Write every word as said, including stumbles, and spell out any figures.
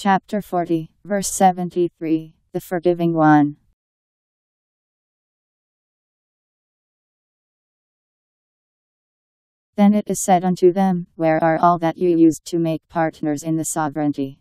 Chapter forty, verse seventy-three, the Forgiving One. Then it is said unto them, Where are all that you used to make partners in the sovereignty